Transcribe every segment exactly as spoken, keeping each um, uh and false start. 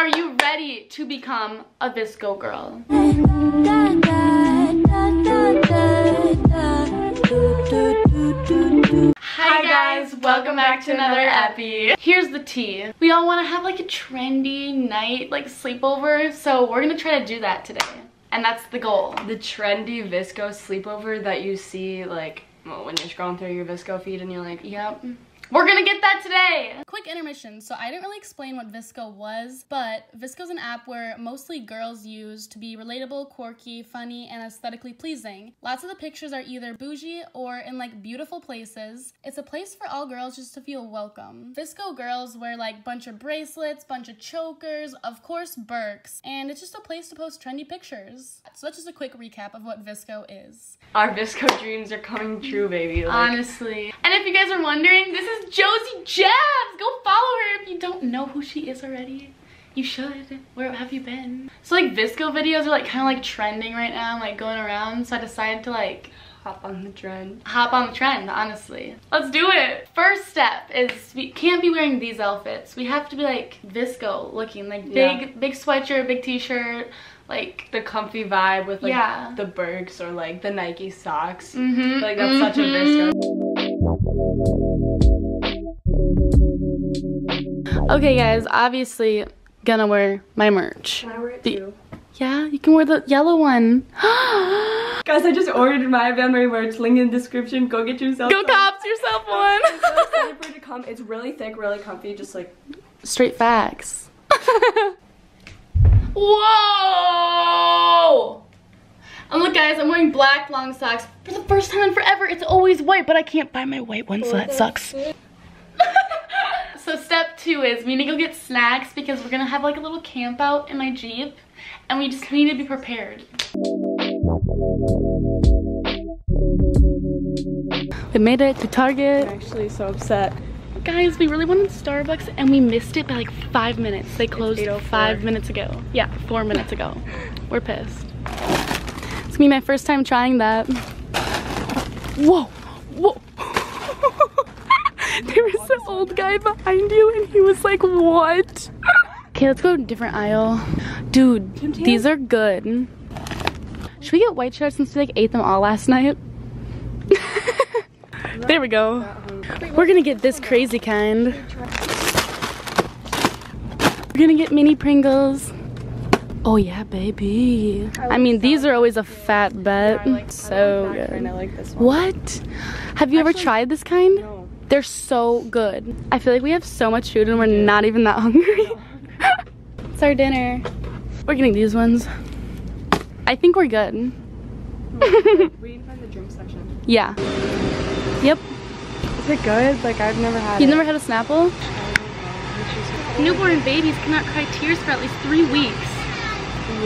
Are you ready to become a V S C O girl? Hi guys, welcome back to another epi. Here's the tea. We all want to have like a trendy night, like sleepover, so we're gonna try to do that today. And that's the goal. The trendy V S C O sleepover that you see like well, when you're scrolling through your V S C O feed and you're like, yep. We're gonna get that today! Quick intermission. So I didn't really explain what V S C O was, but V S C O is an app where mostly girls use to be relatable, quirky, funny, and aesthetically pleasing. Lots of the pictures are either bougie or in like beautiful places. It's a place for all girls just to feel welcome. V S C O girls wear like bunch of bracelets, bunch of chokers, of course Birks, and it's just a place to post trendy pictures. So that's just a quick recap of what V S C O is. Our V S C O dreams are coming true, baby. Like. Honestly. And if you guys are wondering, this is Josie Jabs! Go follow her if you don't know who she is already. You should. Where have you been? So like V S C O videos are like kind of like trending right now, like going around, so I decided to like hop on the trend. Hop on the trend, honestly. Let's do it! First step is we can't be wearing these outfits. We have to be like V S C O looking, like big, yeah. big sweatshirt, big t-shirt, like the comfy vibe with like yeah. the Birks or like the Nike socks. Mm-hmm. Like that's mm-hmm. such a V S C O. Okay guys, obviously gonna wear my merch. Can I wear it too? Yeah, you can wear the yellow one. Guys, I just ordered Mya Benway merch. Link in the description. Go get yourself Go some. Cops yourself one. I'm so excited for it to come. It's really thick, really comfy, just like straight facts. Whoa! And look guys, I'm wearing black long socks for the first time in forever. It's always white, but I can't buy my white one, so that sucks. So step two is we need to go get snacks because we're gonna have like a little camp out in my Jeep and we just need to be prepared. We made it to Target. I'm actually so upset. Guys, we really wanted Starbucks and we missed it by like five minutes. They closed five minutes ago. Yeah, four minutes ago. We're pissed. It's gonna be my first time trying that. Whoa, whoa. There was an old guy behind you and he was like, what? Okay, let's go to a different aisle. Dude, these are good. Should we get white shirts since we like ate them all last night? There we go. We're gonna get this crazy kind. We're gonna get mini Pringles. Oh yeah, baby. I, I mean, these are always a fat bet. Yeah, like, so I like good. I like this one. What? Have you Actually, ever tried this kind? No. They're so good. I feel like we have so much food and we're not even that hungry. It's our dinner. We're getting these ones. I think we're good. We need to find the drink section. Yeah. Yep. Is it good? Like I've never had You've it. never had a Snapple? Newborn babies cannot cry tears for at least three weeks.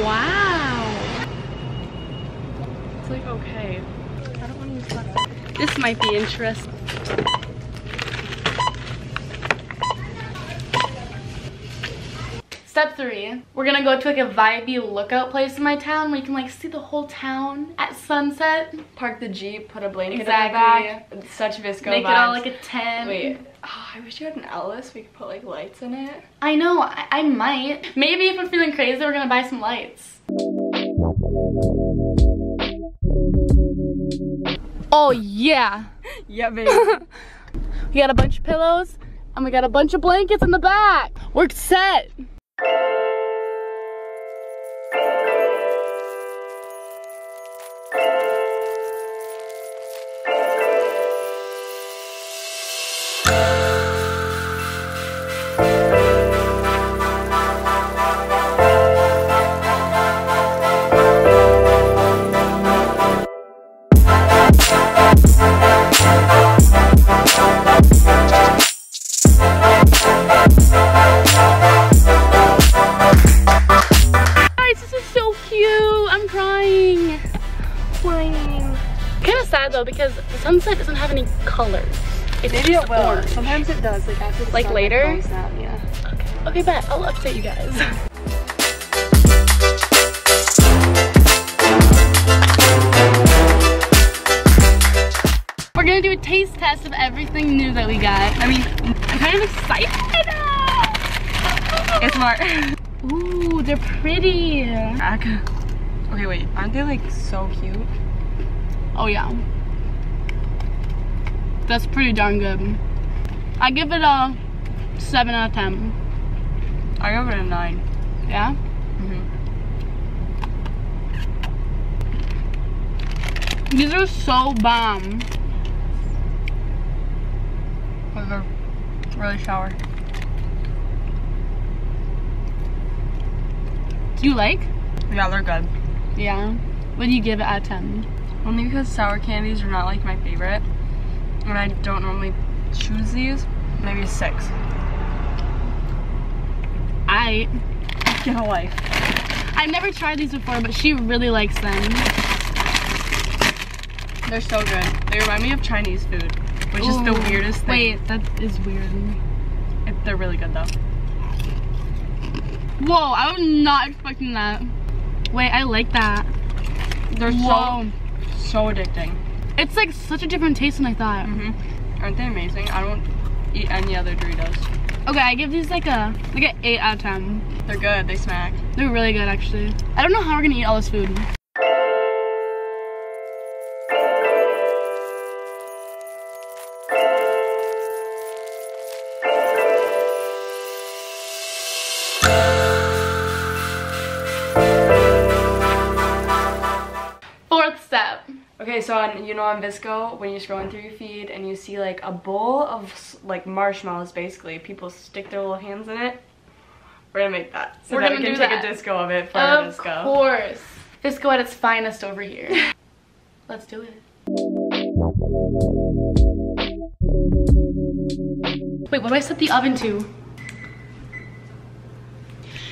Wow. It's like okay. I don't want to use that. This might be interesting. Step three, we're gonna go to like a vibey lookout place in my town where you can like see the whole town at sunset. Park the Jeep, put a blanket exactly. in the back. Such V S C O Make vibes. It all like a tent. Wait, oh, I wish you had an Ellis. We could put like lights in it. I know, I, I might. Maybe if we're feeling crazy, we're gonna buy some lights. Oh yeah. Yeah, baby. We got a bunch of pillows and we got a bunch of blankets in the back. We're set. Because the sunset doesn't have any colors. It's Maybe it will. Orange. Sometimes it does. Like after the like sun, later. It out, yeah. Okay. Okay, bet. I'll update you guys. We're gonna do a taste test of everything new that we got. I mean, I'm kind of excited. It's more. Ooh, they're pretty. Okay, wait, aren't they like so cute? Oh yeah. That's pretty darn good. I give it a seven out of ten. I give it a nine. Yeah? Mm-hmm. These are so bomb. But they're really sour. Do you like? Yeah, they're good. Yeah? What do you give it out of ten? Only because sour candies are not like my favorite. And I don't normally choose these. Maybe a six. I get a life. I've never tried these before, but she really likes them. They're so good. They remind me of Chinese food, which Ooh, is the weirdest thing. Wait, that is weird. It, they're really good though. Whoa, I was not expecting that. Wait, I like that. They're Whoa. so so addicting. It's like such a different taste than I thought. Mm-hmm. Aren't they amazing? I don't eat any other Doritos. Okay, I give these like a like an eight out of ten. They're good, they smack. They're really good actually. I don't know how we're gonna eat all this food. Okay, so on, you know on VSCO, when you're scrolling through your feed and you see like a bowl of like marshmallows basically, people stick their little hands in it. We're gonna make that. So we're that gonna we can do take that. a disco of it for our VSCO. Of course. VSCO at its finest over here. Let's do it. Wait, what do I set the oven to?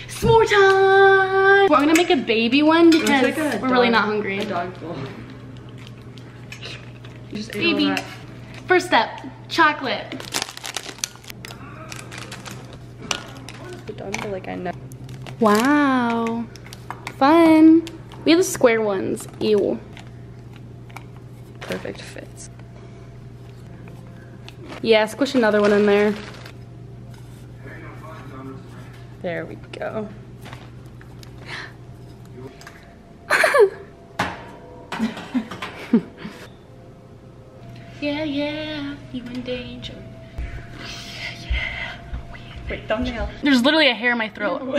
S'more time! Well, I'm gonna make a baby one because like we're dog, really not hungry. A dog bowl. Just Baby. First step, chocolate. Wow. Fun. We have the square ones. Ew. Perfect fits. Yeah, squish another one in there. There we go. Yeah, yeah, you in danger. Yeah, yeah, we in Wait, thumbnail. There's literally a hair in my throat. No.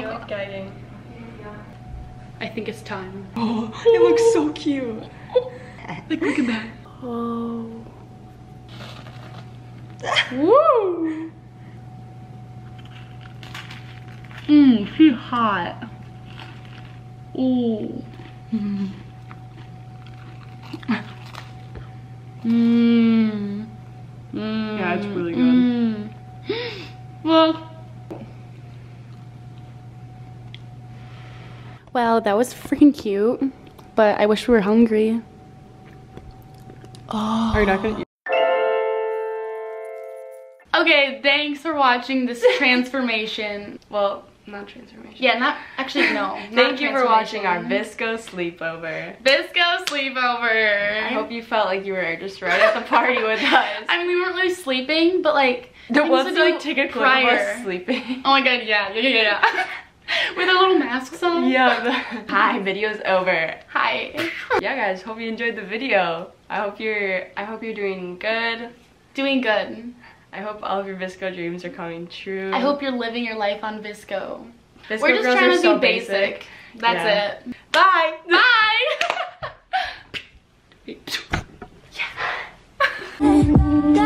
Oh, guiding. I think it's time. Oh, it looks so cute. Like, look at that. Oh. Woo! Mmm, she's hot. Ooh. Mmm. Mmm. Mm. Yeah, it's really good. Mm. Well. Well, that was freaking cute, but I wish we were hungry. Oh. Are you not gonna eat? Okay, thanks for watching this transformation. Well, not transformation. Yeah, not, actually, no. Not Thank you for watching our VSCO sleepover. VSCO sleepover. I hope you felt like you were just right at the party with us. I mean, we weren't really sleeping, but like... There was to, like, take a clip prior. of us sleeping. Oh my god, yeah, yeah, yeah, yeah. With our little masks on. Yeah. The... Hi, video's over. Hi. Yeah, guys, hope you enjoyed the video. I hope you're, I hope you're doing good. Doing good. I hope all of your VSCO dreams are coming true. I hope you're living your life on VSCO. VSCO We're just girls trying to be so basic. basic. That's yeah. it. Bye. Bye. Yeah.